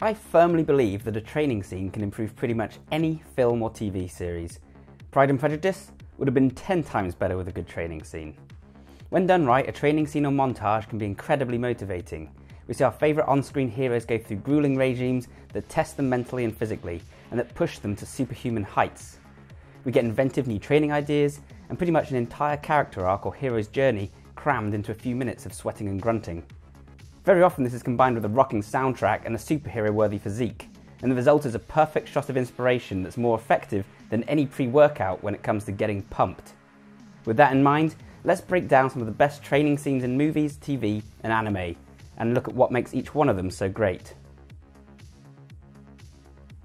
I firmly believe that a training scene can improve pretty much any film or TV series. Pride and Prejudice would have been 10 times better with a good training scene. When done right, a training scene or montage can be incredibly motivating. We see our favourite on-screen heroes go through gruelling regimes that test them mentally and physically, and that push them to superhuman heights. We get inventive new training ideas, and pretty much an entire character arc or hero's journey crammed into a few minutes of sweating and grunting. Very often this is combined with a rocking soundtrack and a superhero-worthy physique, and the result is a perfect shot of inspiration that's more effective than any pre-workout when it comes to getting pumped. With that in mind, let's break down some of the best training scenes in movies, TV and anime, and look at what makes each one of them so great.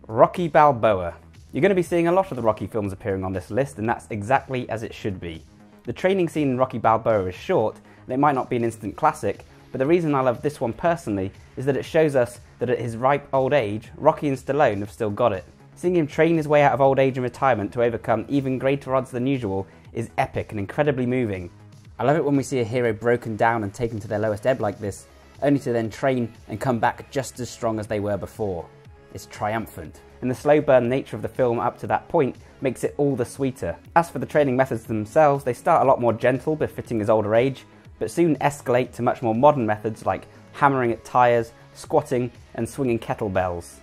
Rocky Balboa. You're going to be seeing a lot of the Rocky films appearing on this list, and that's exactly as it should be. The training scene in Rocky Balboa is short, and it might not be an instant classic, but the reason I love this one personally is that it shows us that at his ripe old age, Rocky and Stallone have still got it. Seeing him train his way out of old age and retirement to overcome even greater odds than usual is epic and incredibly moving. I love it when we see a hero broken down and taken to their lowest ebb like this, only to then train and come back just as strong as they were before. It's triumphant, and the slow burn nature of the film up to that point makes it all the sweeter. As for the training methods themselves, they start a lot more gentle, befitting his older age, but soon escalate to much more modern methods like hammering at tyres, squatting and swinging kettlebells.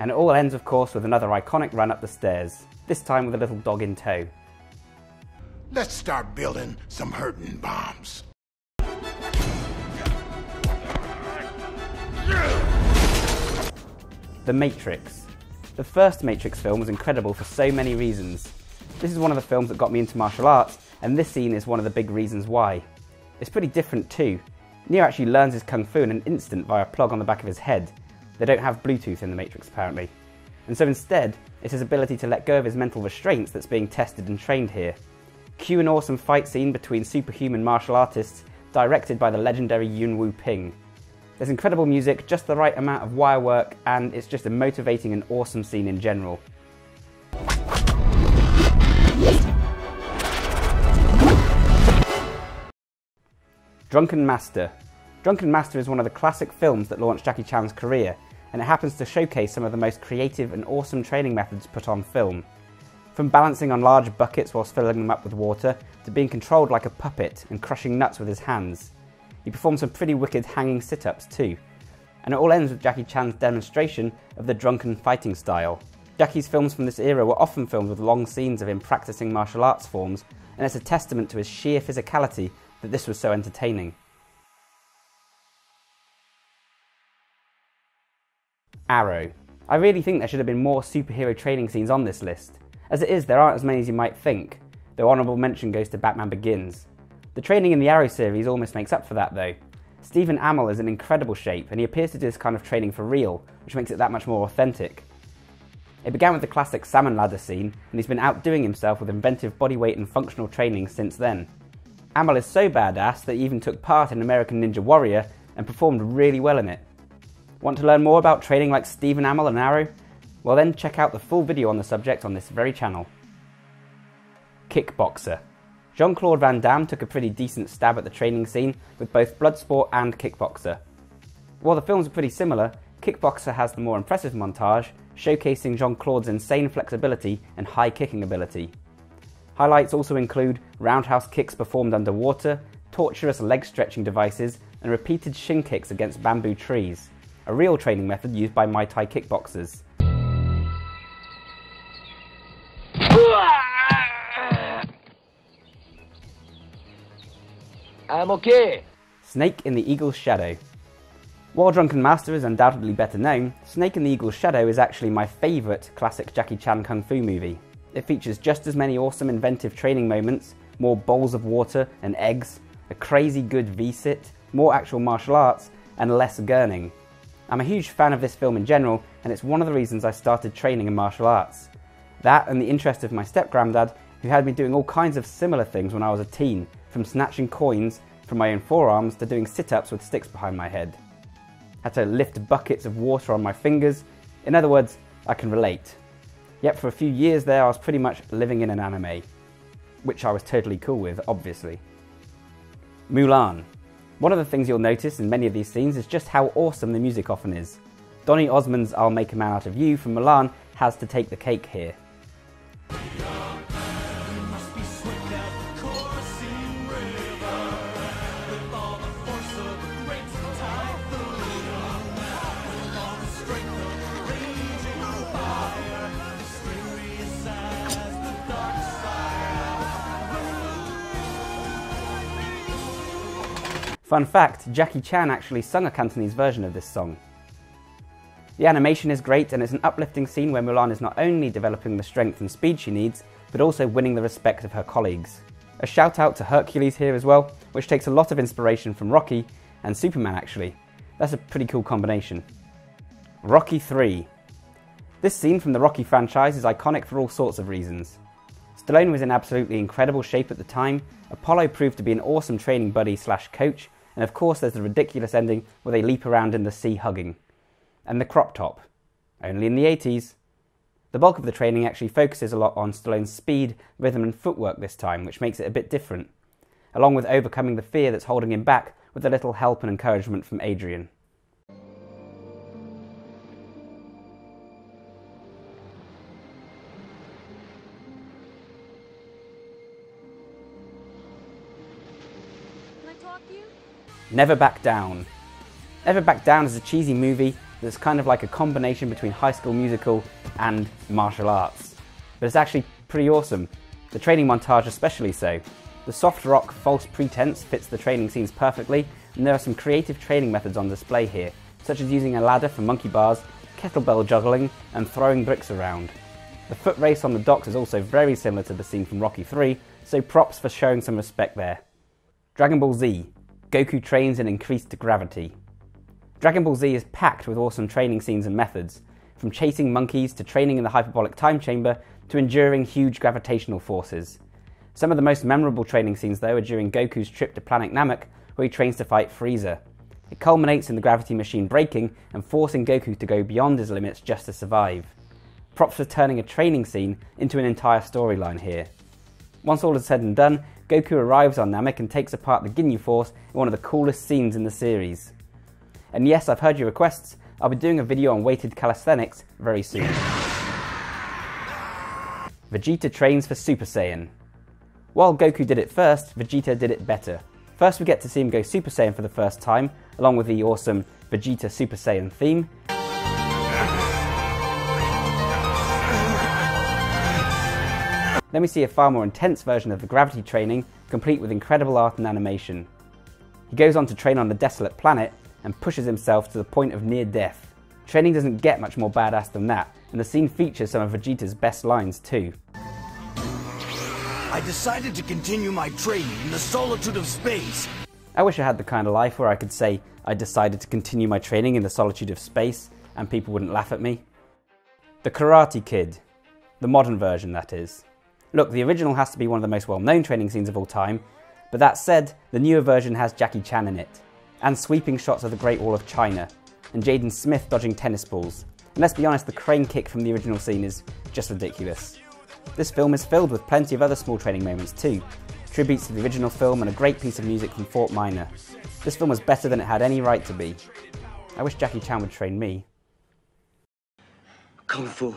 And it all ends, of course, with another iconic run up the stairs, this time with a little dog in tow. Let's start building some hurtin' bombs. The Matrix. The first Matrix film was incredible for so many reasons. This is one of the films that got me into martial arts, and this scene is one of the big reasons why. It's pretty different too. Neo actually learns his kung fu in an instant via a plug on the back of his head. They don't have Bluetooth in the Matrix apparently. And so instead, it's his ability to let go of his mental restraints that's being tested and trained here. Cue an awesome fight scene between superhuman martial artists directed by the legendary Yun Woo Ping. There's incredible music, just the right amount of wire work, and it's just a motivating and awesome scene in general. Drunken Master. Drunken Master is one of the classic films that launched Jackie Chan's career, and it happens to showcase some of the most creative and awesome training methods put on film. From balancing on large buckets whilst filling them up with water, to being controlled like a puppet and crushing nuts with his hands. He performed some pretty wicked hanging sit-ups too. And it all ends with Jackie Chan's demonstration of the drunken fighting style. Jackie's films from this era were often filmed with long scenes of him practicing martial arts forms, and it's a testament to his sheer physicality that this was so entertaining. Arrow. I really think there should have been more superhero training scenes on this list. As it is, there aren't as many as you might think, though honourable mention goes to Batman Begins. The training in the Arrow series almost makes up for that though. Stephen Amell is in incredible shape, and he appears to do this kind of training for real, which makes it that much more authentic. It began with the classic salmon ladder scene, and he's been outdoing himself with inventive bodyweight and functional training since then. Amell is so badass that he even took part in American Ninja Warrior and performed really well in it. Want to learn more about training like Stephen Amell and Arrow? Well then, check out the full video on the subject on this very channel. Kickboxer. Jean-Claude Van Damme took a pretty decent stab at the training scene with both Bloodsport and Kickboxer. While the films are pretty similar, Kickboxer has the more impressive montage, showcasing Jean-Claude's insane flexibility and high kicking ability. Highlights also include roundhouse kicks performed underwater, torturous leg stretching devices, and repeated shin kicks against bamboo trees, a real training method used by Muay Thai kickboxers. I'm okay. Snake in the Eagle's Shadow. While Drunken Master is undoubtedly better known, Snake in the Eagle's Shadow is actually my favourite classic Jackie Chan kung fu movie. It features just as many awesome inventive training moments, more bowls of water and eggs, a crazy good V-sit, more actual martial arts, and less gurning. I'm a huge fan of this film in general, and it's one of the reasons I started training in martial arts. That and the interest of my step-granddad, who had me doing all kinds of similar things when I was a teen, from snatching coins from my own forearms to doing sit-ups with sticks behind my head. I had to lift buckets of water on my fingers. In other words, I can relate. Yet for a few years there I was pretty much living in an anime, which I was totally cool with, obviously. Mulan. One of the things you'll notice in many of these scenes is just how awesome the music often is. Donny Osmond's I'll Make a Man Out of You from Mulan has to take the cake here. Fun fact, Jackie Chan actually sung a Cantonese version of this song. The animation is great and it's an uplifting scene where Mulan is not only developing the strength and speed she needs, but also winning the respect of her colleagues. A shout out to Hercules here as well, which takes a lot of inspiration from Rocky and Superman actually. That's a pretty cool combination. Rocky 3. This scene from the Rocky franchise is iconic for all sorts of reasons. Stallone was in absolutely incredible shape at the time, Apollo proved to be an awesome training buddy slash coach, and of course there's the ridiculous ending where they leap around in the sea hugging. And the crop top. Only in the 80s. The bulk of the training actually focuses a lot on Stallone's speed, rhythm and footwork this time, which makes it a bit different. Along with overcoming the fear that's holding him back with a little help and encouragement from Adrian. Can I talk to you? Never Back Down. Never Back Down is a cheesy movie that's kind of like a combination between High School Musical and martial arts. But it's actually pretty awesome, the training montage especially so. The soft rock false pretense fits the training scenes perfectly, and there are some creative training methods on display here, such as using a ladder for monkey bars, kettlebell juggling and throwing bricks around. The foot race on the docks is also very similar to the scene from Rocky 3, so props for showing some respect there. Dragon Ball Z. Goku trains in increased gravity. Dragon Ball Z is packed with awesome training scenes and methods, from chasing monkeys to training in the hyperbolic time chamber to enduring huge gravitational forces. Some of the most memorable training scenes though are during Goku's trip to Planet Namek where he trains to fight Frieza. It culminates in the gravity machine breaking and forcing Goku to go beyond his limits just to survive. Props for turning a training scene into an entire storyline here. Once all is said and done, Goku arrives on Namek and takes apart the Ginyu Force in one of the coolest scenes in the series. And yes, I've heard your requests, I'll be doing a video on weighted calisthenics very soon. Vegeta trains for Super Saiyan. While Goku did it first, Vegeta did it better. First we get to see him go Super Saiyan for the first time, along with the awesome Vegeta Super Saiyan theme. Then we see a far more intense version of the gravity training, complete with incredible art and animation. He goes on to train on the desolate planet, and pushes himself to the point of near death. Training doesn't get much more badass than that, and the scene features some of Vegeta's best lines too. I decided to continue my training in the solitude of space. I wish I had the kind of life where I could say, I decided to continue my training in the solitude of space, and people wouldn't laugh at me. The Karate Kid. The modern version, that is. Look, the original has to be one of the most well-known training scenes of all time, but that said, the newer version has Jackie Chan in it. And sweeping shots of the Great Wall of China, and Jaden Smith dodging tennis balls. And let's be honest, the crane kick from the original scene is just ridiculous. This film is filled with plenty of other small training moments too, tributes to the original film and a great piece of music from Fort Minor. This film was better than it had any right to be. I wish Jackie Chan would train me. Kung Fu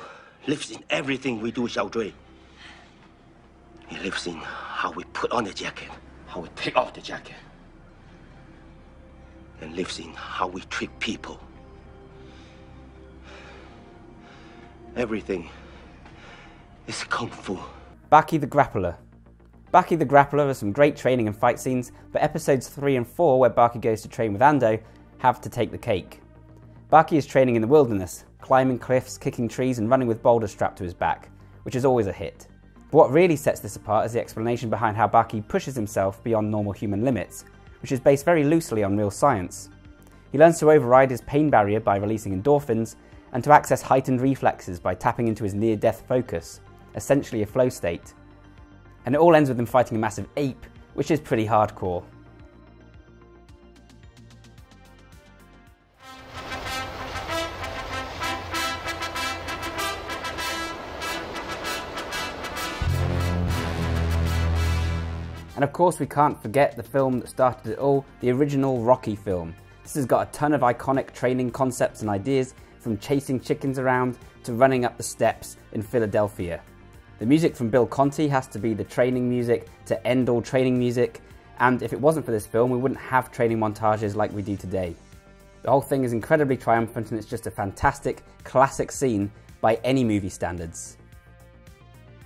lives in everything we do, Xiao Zui. It lives in how we put on the jacket, how we take off the jacket. And lives in how we treat people. Everything is Kung Fu. Baki the Grappler. Baki the Grappler has some great training and fight scenes, but episodes 3 and 4 where Baki goes to train with Ando have to take the cake. Baki is training in the wilderness, climbing cliffs, kicking trees and running with boulders strapped to his back, which is always a hit. But what really sets this apart is the explanation behind how Baki pushes himself beyond normal human limits, which is based very loosely on real science. He learns to override his pain barrier by releasing endorphins, and to access heightened reflexes by tapping into his near-death focus, essentially a flow state. And it all ends with him fighting a massive ape, which is pretty hardcore. And of course we can't forget the film that started it all, the original Rocky film. This has got a ton of iconic training concepts and ideas from chasing chickens around to running up the steps in Philadelphia. The music from Bill Conti has to be the training music to end all training music, and if it wasn't for this film, we wouldn't have training montages like we do today. The whole thing is incredibly triumphant, and it's just a fantastic, classic scene by any movie standards.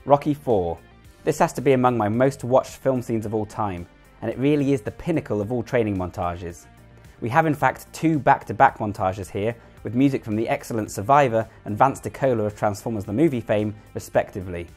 Rocky 4. This has to be among my most watched film scenes of all time, and it really is the pinnacle of all training montages. We have in fact two back-to-back montages here, with music from the excellent Survivor and Vance DeCola of Transformers the Movie fame, respectively.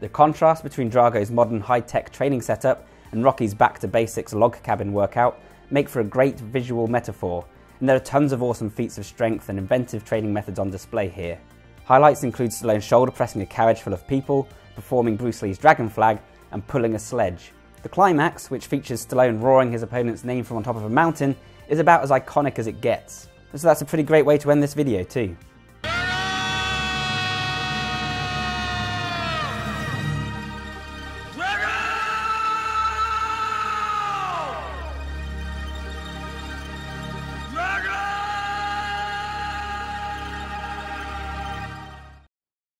The contrast between Drago's modern high-tech training setup and Rocky's back-to-basics log cabin workout make for a great visual metaphor, and there are tons of awesome feats of strength and inventive training methods on display here. Highlights include Stallone shoulder-pressing a carriage full of people, performing Bruce Lee's Dragon Flag, and pulling a sledge. The climax, which features Stallone roaring his opponent's name from on top of a mountain, is about as iconic as it gets. So that's a pretty great way to end this video too.